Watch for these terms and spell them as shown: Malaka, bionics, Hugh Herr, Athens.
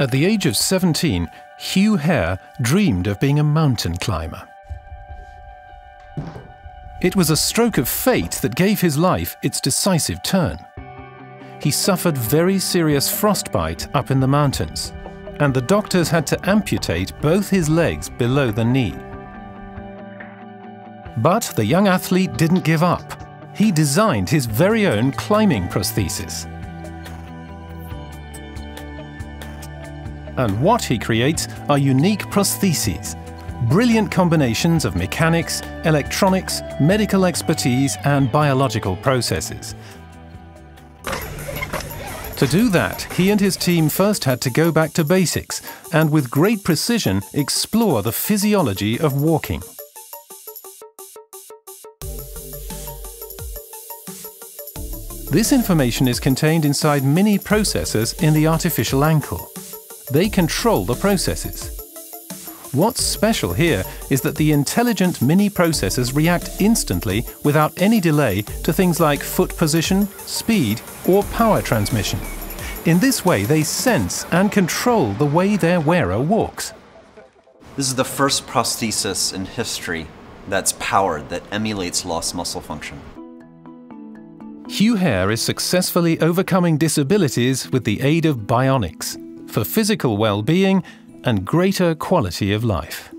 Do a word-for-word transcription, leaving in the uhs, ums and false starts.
At the age of seventeen, Hugh Herr dreamed of being a mountain climber. It was a stroke of fate that gave his life its decisive turn. He suffered very serious frostbite up in the mountains, and the doctors had to amputate both his legs below the knee. But the young athlete didn't give up. He designed his very own climbing prosthesis. And what he creates are unique prostheses, brilliant combinations of mechanics, electronics, medical expertise and biological processes. To do that, he and his team first had to go back to basics and with great precision explore the physiology of walking. This information is contained inside mini processors in the artificial ankle. They control the processes. What's special here is that the intelligent mini processors react instantly without any delay to things like foot position, speed, or power transmission. In this way, they sense and control the way their wearer walks. This is the first prosthesis in history that's powered, that emulates lost muscle function. Hugh Herr is successfully overcoming disabilities with the aid of bionics, for physical well-being and greater quality of life.